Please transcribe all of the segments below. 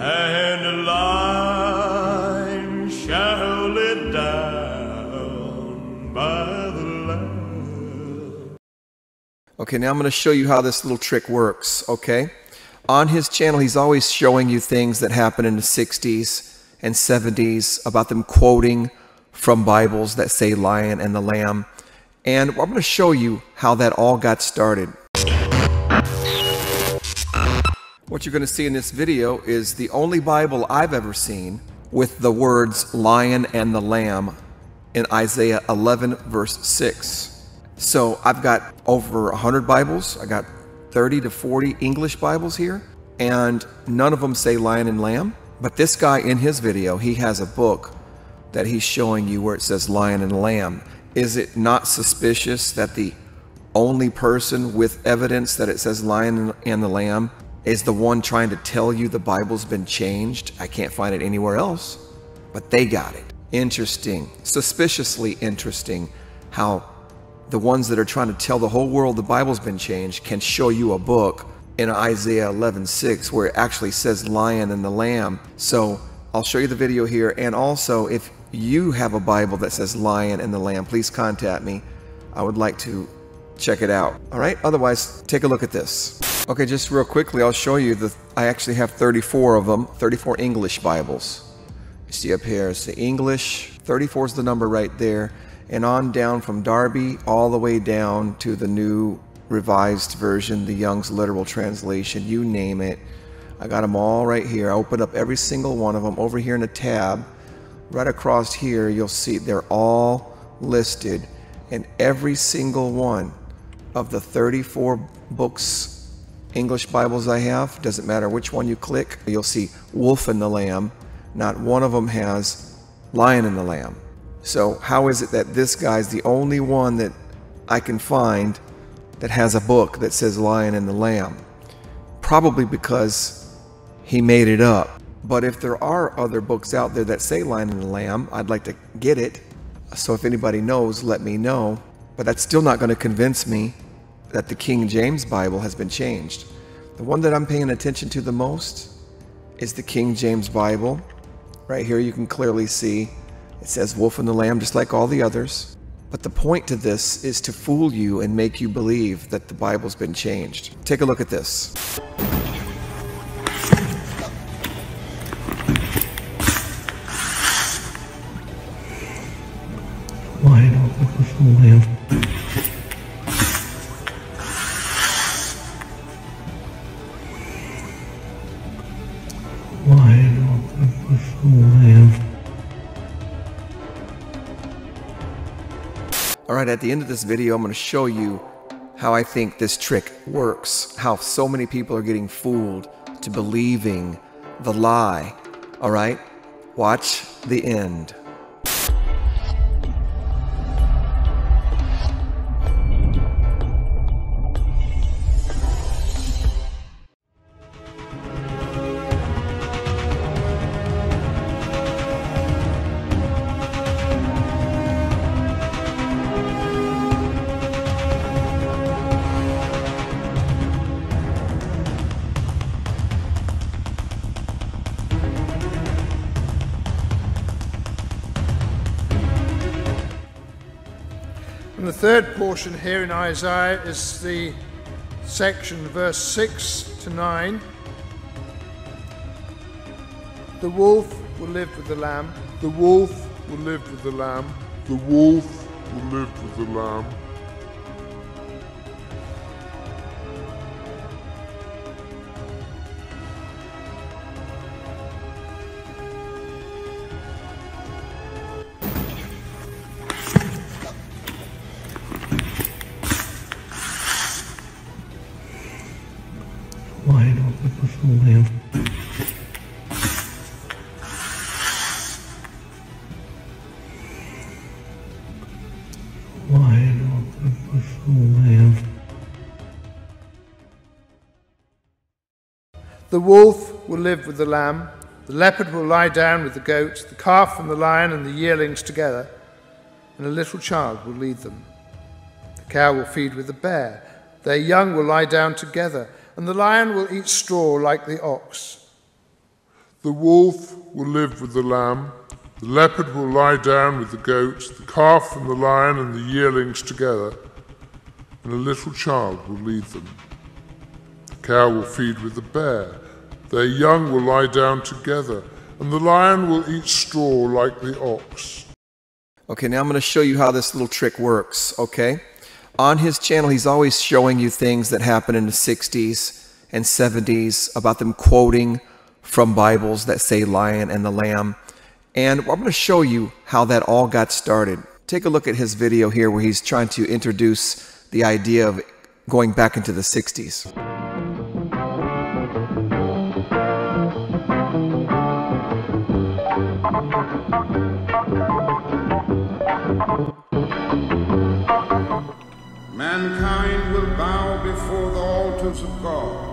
and the lion shall lay down by the lamb. Okay, now I'm going to show you how this little trick works, okay? On his channel, he's always showing you things that happened in the 60s and 70s about them quoting from Bibles that say lion and the lamb. And I'm going to show you how that all got started. What you're going to see in this video is the only Bible I've ever seen with the words lion and the lamb in Isaiah 11 verse 6. So I've got over 100 Bibles. I got 30 to 40 English Bibles here, and none of them say lion and lamb. But this guy in his video, he has a book that he's showing you where it says lion and lamb. Is it not suspicious that the only person with evidence that it says lion and the lamb is the one trying to tell you the Bible's been changed? I can't find it anywhere else, but they got it. Interesting, suspiciously interesting, how the ones that are trying to tell the whole world the Bible's been changed can show you a book in Isaiah 11:6 where it actually says lion and the lamb. So I'll show you the video here, and also if you have a Bible that says lion and the lamb, please contact me. I would like to check it out. All right, otherwise take a look at this. Okay, just real quickly, I'll show you that I actually have 34 of them, 34 English Bibles. You see up here, it's the English, 34 is the number right there, and on down from Darby all the way down to the New Revised Version, the Young's Literal Translation, you name it. I got them all right here. I opened up every single one of them over here in a tab. Right across here, you'll see they're all listed, and every single one of the 34 books, English Bibles I have, doesn't matter which one you click, you'll see wolf and the lamb. Not one of them has lion and the lamb. So how is it that this guy's the only one that I can find that has a book that says lion and the lamb? Probably because he made it up. But if there are other books out there that say lion and the lamb, I'd like to get it. So if anybody knows, let me know. But that's still not going to convince me that the King James Bible has been changed. The one that I'm paying attention to the most is the King James Bible. Right here you can clearly see it says wolf and the lamb, just like all the others. But the point to this is to fool you and make you believe that the Bible's been changed. Take a look at this. Lion, wolf, and lamb. Alright, at the end of this video, I'm going to show you how I think this trick works, how so many people are getting fooled to believing the lie. Alright, watch the end. And the third portion here in Isaiah is the section verse 6 to 9. The wolf will live with the lamb. The wolf will live with the lamb. The wolf will live with the lamb. The wolf will live with the lamb, the leopard will lie down with the goat, the calf and the lion and the yearlings together, and a little child will lead them. The cow will feed with the bear, their young will lie down together, and the lion will eat straw like the ox. The wolf will live with the lamb, the leopard will lie down with the goat, the calf and the lion and the yearlings together, and a little child will lead them. The cow will feed with the bear, their young will lie down together, and the lion will eat straw like the ox. Okay, now I'm going to show you how this little trick works, okay? On his channel, he's always showing you things that happened in the 60s and 70s about them quoting from Bibles that say lion and the lamb. And I'm going to show you how that all got started. Take a look at his video here where he's trying to introduce the idea of going back into the 60s. Mankind will bow before the altars of God,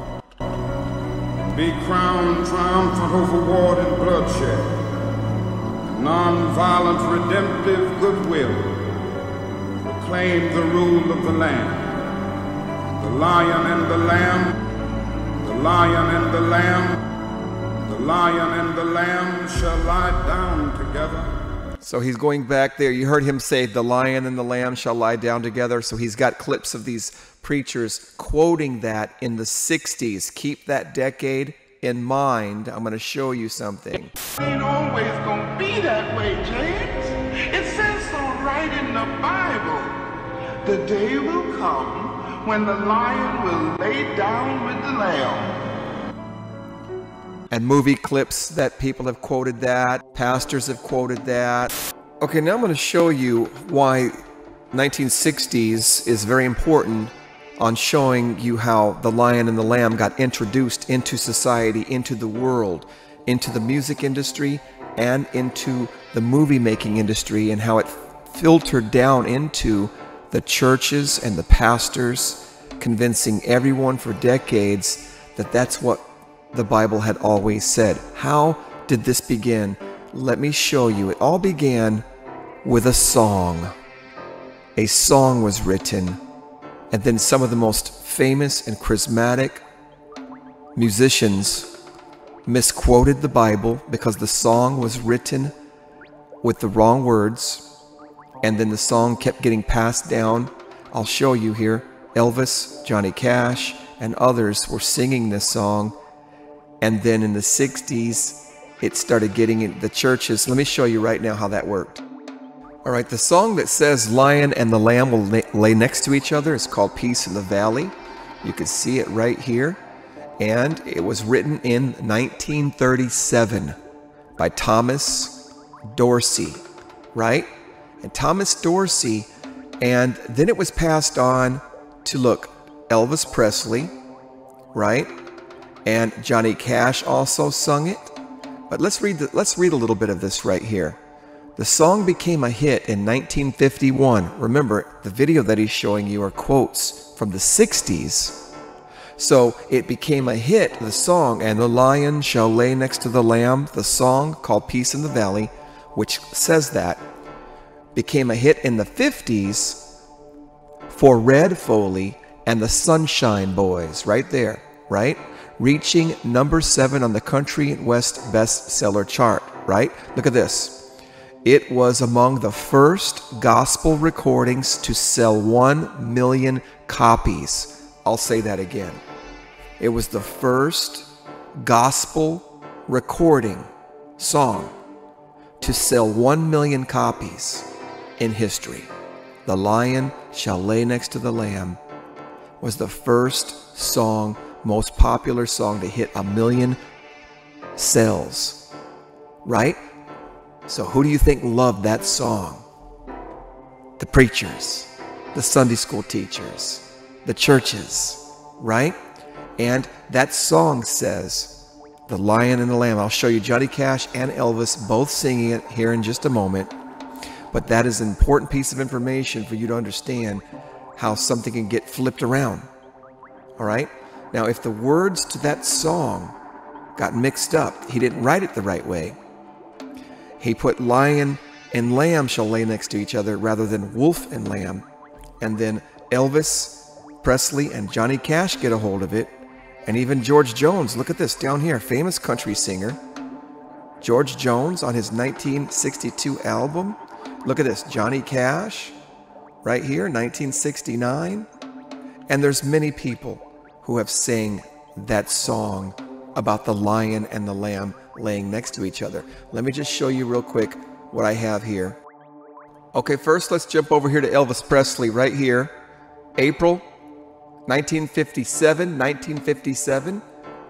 be crowned triumphant over war and bloodshed, and non-violent redemptive goodwill, proclaim the rule of the land. The lion and the lamb, the lion and the lamb, the lion and the lamb shall lie down together. So he's going back there. You heard him say, the lion and the lamb shall lie down together. So he's got clips of these preachers quoting that in the 60s. Keep that decade in mind. I'm going to show you something. It ain't always going to be that way, James. It says so right in the Bible. The day will come when the lion will lay down with the lamb. And movie clips that people have quoted that, pastors have quoted that. Okay, now I'm going to show you why 1960s is very important on showing you how the lion and the lamb got introduced into society, into the world, into the music industry, and into the movie-making industry, and how it filtered down into the churches and the pastors, convincing everyone for decades that that's what the Bible had always said. How did this begin? Let me show you. It all began with a song. A song was written, and then some of the most famous and charismatic musicians misquoted the Bible because the song was written with the wrong words, and then the song kept getting passed down. I'll show you here. Elvis, Johnny Cash, and others were singing this song. And then in the 60s, it started getting into the churches. Let me show you right now how that worked. All right, the song that says lion and the lamb will lay next to each other is called Peace in the Valley. You can see it right here. And it was written in 1937 by Thomas Dorsey, right? And Thomas Dorsey, and then it was passed on to, look, Elvis Presley, right? And Johnny Cash also sung it. But let's read a little bit of this right here. The song became a hit in 1951. Remember, the video that he's showing you are quotes from the 60s. So it became a hit, the song, and the lion shall lay next to the lamb, the song called Peace in the Valley, which says that, became a hit in the 50s for Red Foley and the Sunshine Boys, right there, right? Reaching number 7 on the Country and West bestseller chart, right? Look at this. It was among the first gospel recordings to sell 1 million copies. I'll say that again. It was the first gospel recording song to sell 1 million copies in history. The lion shall lay next to the lamb was the first song, most popular song to hit 1 million sales, right? So who do you think loved that song? The preachers, the Sunday school teachers, the churches, right? And that song says, the lion and the lamb. I'll show you Johnny Cash and Elvis both singing it here in just a moment. But that is an important piece of information for you to understand how something can get flipped around, all right? Now, if the words to that song got mixed up, he didn't write it the right way. He put lion and lamb shall lay next to each other rather than wolf and lamb. And then Elvis Presley and Johnny Cash get a hold of it. And even George Jones, look at this down here, famous country singer, George Jones on his 1962 album. Look at this, Johnny Cash, right here, 1969. And there's many people who have sang that song about the lion and the lamb laying next to each other. Let me just show you real quick what I have here. Okay, first let's jump over here to Elvis Presley right here. April 1957,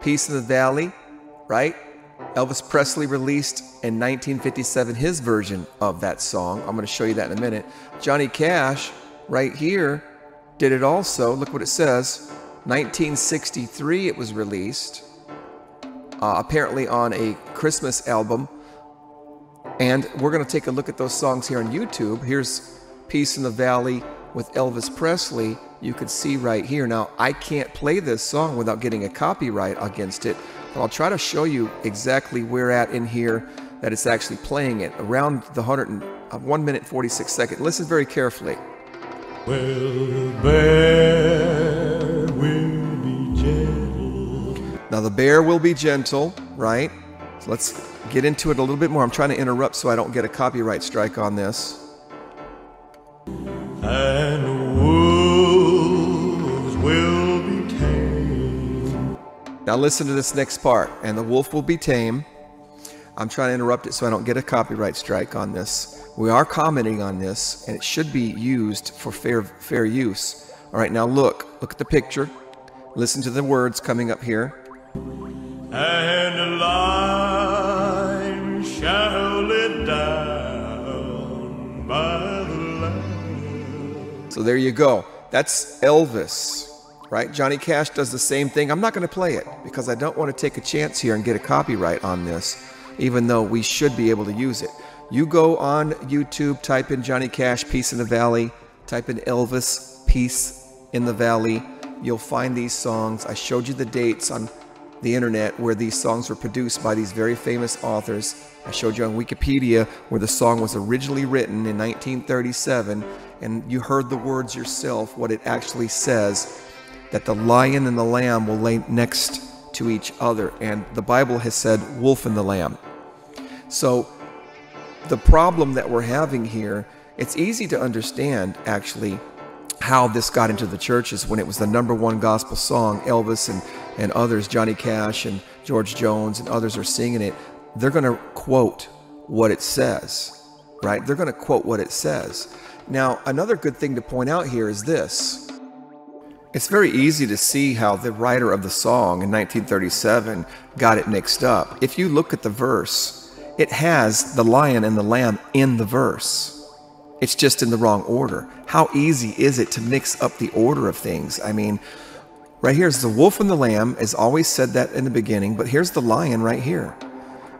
Peace in the Valley, right? Elvis Presley released in 1957 his version of that song. I'm going to show you that in a minute. Johnny Cash right here did it also. Look what it says. 1963 it was released, apparently on a Christmas album. And we're going to take a look at those songs here on YouTube. Here's Peace in the Valley with Elvis Presley. You can see right here. Now, I can't play this song without getting a copyright against it, but I'll try to show you exactly where at in here that it's actually playing it, around the 1 minute 46 seconds. Listen very carefully. Well, bear will be gentle. Now, the bear will be gentle, right? So let's get into it a little bit more. I'm trying to interrupt so I don't get a copyright strike on this. And wolves will be tame. Now listen to this next part. And the wolf will be tame. I'm trying to interrupt it so I don't get a copyright strike on this. We are commenting on this, and it should be used for fair use. All right, now look at the picture. Listen to the words coming up here. And the lion shall lead down by the lamb. So there you go. That's Elvis, right? Johnny Cash does the same thing. I'm not going to play it because I don't want to take a chance here and get a copyright on this, even though we should be able to use it. You go on YouTube, type in Johnny Cash, Peace in the Valley, type in Elvis, Peace in the Valley. You'll find these songs. I showed you the dates on the internet where these songs were produced by these very famous authors. I showed you on Wikipedia where the song was originally written in 1937, and you heard the words yourself, what it actually says, that the lion and the lamb will lay next to each other, and the Bible has said wolf and the lamb. So the problem that we're having here, it's easy to understand actually how this got into the churches when it was the #1 gospel song. Elvis and others, Johnny Cash and George Jones and others are singing it. They're going to quote what it says, right? They're going to quote what it says. Now, another good thing to point out here is this. It's very easy to see how the writer of the song in 1937 got it mixed up. If you look at the verse, it has the lion and the lamb in the verse. It's just in the wrong order. How easy is it to mix up the order of things? I mean, right here's the wolf and the lamb, as always said that in the beginning, but here's the lion right here,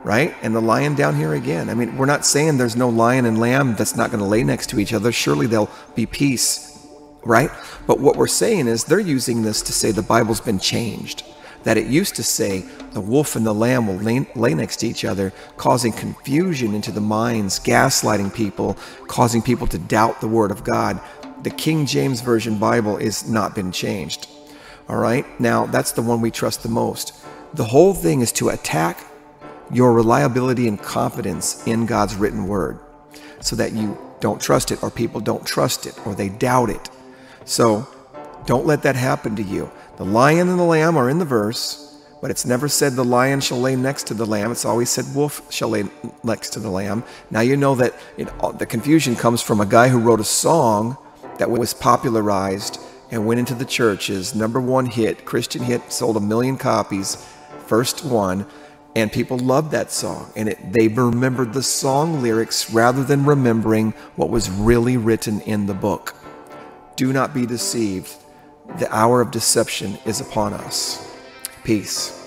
right? And the lion down here again. I mean, we're not saying there's no lion and lamb that's not going to lay next to each other. Surely there'll be peace, right? But what we're saying is they're using this to say the Bible's been changed, that it used to say the wolf and the lamb will lay next to each other, causing confusion into the minds, gaslighting people, causing people to doubt the word of God. The King James Version Bible is not been changed. All right, now that's the one we trust the most. The whole thing is to attack your reliability and confidence in God's written word so that you don't trust it, or people don't trust it, or they doubt it. So don't let that happen to you. The lion and the lamb are in the verse, but it's never said the lion shall lay next to the lamb. It's always said wolf shall lay next to the lamb. Now you know that the confusion comes from a guy who wrote a song that was popularized and went into the churches. #1 hit, Christian hit, sold 1 million copies, first one, and people loved that song. And they remembered the song lyrics rather than remembering what was really written in the book. Do not be deceived. The hour of deception is upon us. Peace.